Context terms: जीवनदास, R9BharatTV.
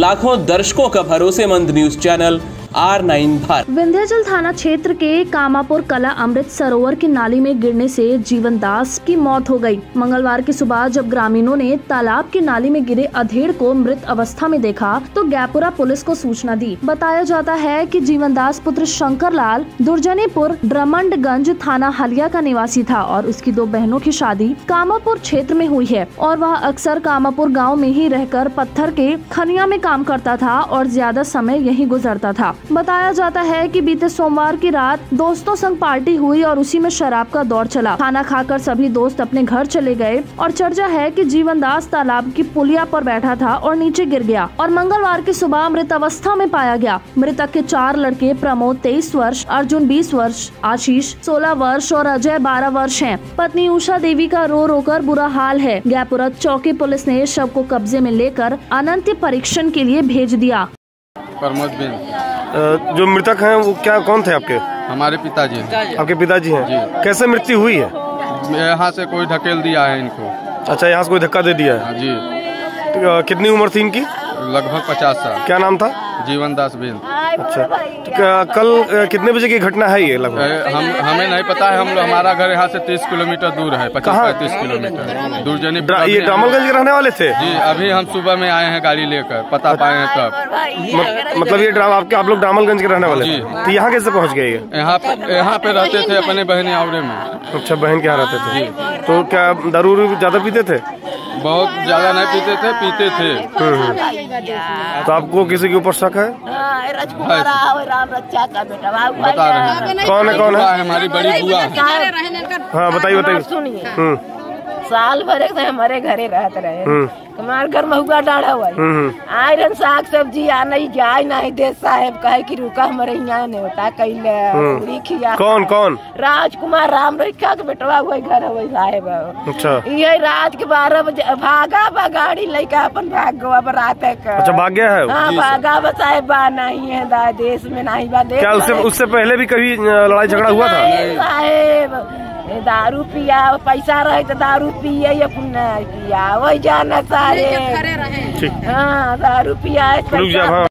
लाखों दर्शकों का भरोसेमंद news channel R9 Bharat. Vindhyachal थाना क्षेत्र के कामापुर कला अमृत सरोवर के नाली में गिरने से जीवनदास की मौत हो गई। मंगलवार की सुबह जब ग्रामीणों ने तालाब के नाली में गिरे अधेड़ को मृत अवस्था में देखा तो गैपुरा पुलिस को सूचना दी। बताया जाता है कि जीवनदास पुत्र शंकरलाल दुर्जनीपुर ड्रमंडगंज थाना हलिया का निवासी था और उसकी दो बहनों की शादी कामापुर क्षेत्र में हुई है और वह अक्सर कामापुर गाँव में ही रहकर पत्थर के खनिया में काम करता था और ज्यादा समय यही गुजरता था। बताया जाता है कि बीते सोमवार की रात दोस्तों संग पार्टी हुई और उसी में शराब का दौर चला। खाना खाकर सभी दोस्त अपने घर चले गए और चर्चा है कि जीवनदास तालाब की पुलिया पर बैठा था और नीचे गिर गया और मंगलवार की सुबह मृत अवस्था में पाया गया। मृतक के 4 लड़के प्रमोद 23 वर्ष, अर्जुन 20 वर्ष, आशीष 16 वर्ष और अजय 12 वर्ष है। पत्नी उषा देवी का रो रोकर बुरा हाल है। गयापुरा चौकी पुलिस ने शव को कब्जे में लेकर अनंत परीक्षण के लिए भेज दिया। जो मृतक हैं वो क्या कौन थे आपके? हमारे पिताजी। आपके पिताजी हैं? कैसे मृत्यु हुई है? यहाँ से कोई धकेल दिया है इनको। अच्छा, यहाँ से कोई धक्का दे दिया है? जी। तो कितनी उम्र थी इनकी? लगभग 50 साल। क्या नाम था? जीवनदास बेल। अच्छा, तो कल कितने बजे की घटना है ये? लगभग हमें नहीं पता है। हमारा घर यहाँ से 30 किलोमीटर दूर है। 25-30 किलोमीटर दूरजनी। ये डामलगंज के रहने वाले थे? जी, अभी हम सुबह में आए हैं गाड़ी लेकर, पता पाए हैं तब। मतलब ये आपके आप लोग डामलगंज के रहने वाले? जी। तो यहाँ कैसे पहुँच गए? यहाँ पे रहते थे अपने बहन आवड़े में। अच्छा, बहन के यहाँ रहते थे। तो क्या दारू ज्यादा पीते थे? बहुत ज्यादा नहीं पीते थे, पीते थे। तो आपको किसी के ऊपर शक है? बता रहे हैं। कौन है? कौन है? हमारी बड़ी बुआ। हाँ, बताइए बताइए। सुनिए, साल भर से हमारे घरे रहते रहे। हमारे घर महुआ डाढ़ा हुआ आए रन साग सब्जी आ नहीं जाए नहीं दे साहेब कहे कि रुका हमारे यहाँ नहीं होता कहीं। कौन कौन? राजकुमार राम रेखा के बेटवा हुआ घर हुआ साहेब। अच्छा। ये रात के 12 बजे भागा बा गाड़ी लेकर अपन भाग गवा बरात का। अच्छा, भाग गया है? हाँ, भागा बा साहेब बा नहीं है दा देश में नहीं बा। क्या उससे पहले भी कभी लड़ाई झगड़ा हुआ था? साहेब दारू पिया, पैसा रहे तो दारू पिया या पुण्य पिया वही जाना सारे। हाँ, दारू पिया।